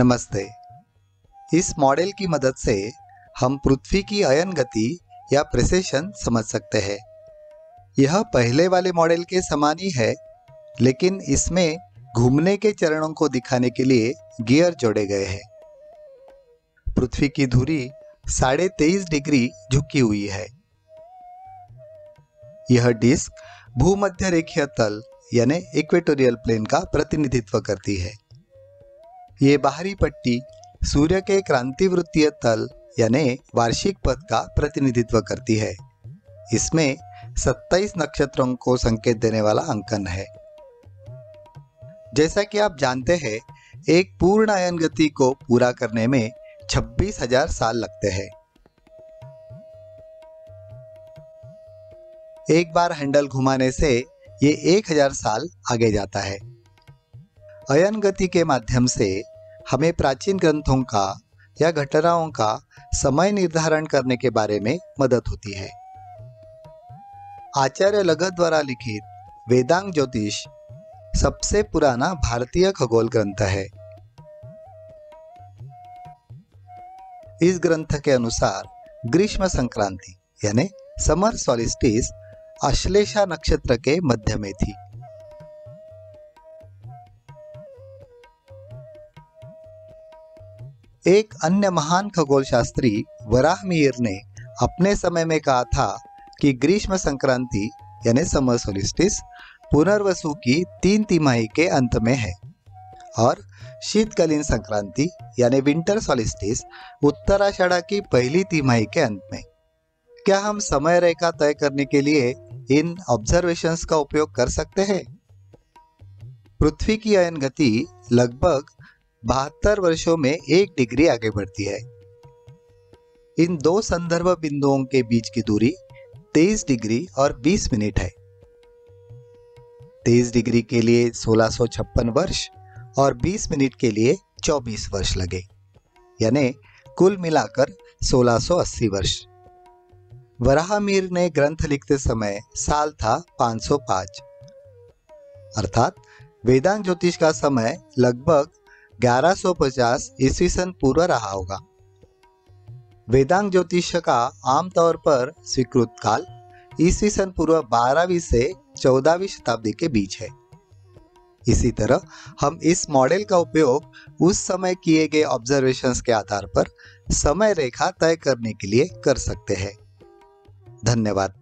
नमस्ते। इस मॉडल की मदद से हम पृथ्वी की अयन गति या प्रेसेशन समझ सकते हैं। यह पहले वाले मॉडल के समान ही है, लेकिन इसमें घूमने के चरणों को दिखाने के लिए गियर जोड़े गए हैं। पृथ्वी की धुरी 23.5 डिग्री झुकी हुई है। यह डिस्क भूमध्य रेखीय तल यानी इक्वेटोरियल प्लेन का प्रतिनिधित्व करती है। ये बाहरी पट्टी सूर्य के क्रांतिवृत्तीय तल यानी वार्षिक पथ का प्रतिनिधित्व करती है। इसमें 27 नक्षत्रों को संकेत देने वाला अंकन है। जैसा कि आप जानते हैं, एक पूर्ण अयन गति को पूरा करने में 26,000 साल लगते हैं। एक बार हैंडल घुमाने से ये 1,000 साल आगे जाता है। अयन गति के माध्यम से हमें प्राचीन ग्रंथों का या घटनाओं का समय निर्धारण करने के बारे में मदद होती है। आचार्य लगध द्वारा लिखित वेदांग ज्योतिष सबसे पुराना भारतीय खगोल ग्रंथ है। इस ग्रंथ के अनुसार ग्रीष्म संक्रांति यानी समर सॉलिस्टिस आश्लेषा नक्षत्र के मध्य में थी। एक अन्य महान खगोल शास्त्री वराहमिहिर ने अपने समय में कहा था कि ग्रीष्म संक्रांति यानी समर सॉलिस्टिस पुनर्वसु की 3 तिमाही के अंत में है और शीतकालीन संक्रांति यानी विंटर सॉलिस्टिस उत्तराषाढ़ा की 1ली तिमाही के अंत में। क्या हम समय रेखा तय करने के लिए इन ऑब्जर्वेशंस का उपयोग कर सकते हैं? पृथ्वी की अयन गति लगभग 72 वर्षों में 1 डिग्री आगे बढ़ती है। इन 2 संदर्भ बिंदुओं के बीच की दूरी 23 डिग्री और 20 मिनट है। 23 डिग्री के लिए 1656 वर्ष और 20 मिनट के लिए 24 वर्ष लगे, यानी कुल मिलाकर 1680 वर्ष। वराहमिहिर ने ग्रंथ लिखते समय साल था 505, अर्थात वेदांग ज्योतिष का समय लगभग 1150 ईस्वी सन पूर्व रहा होगा। वेदांग ज्योतिष का आमतौर पर स्वीकृत काल ईस्वी सन पूर्व 12वीं से 14वीं शताब्दी के बीच है। इसी तरह हम इस मॉडल का उपयोग उस समय किए गए ऑब्जर्वेशंस के आधार पर समय रेखा तय करने के लिए कर सकते हैं। धन्यवाद।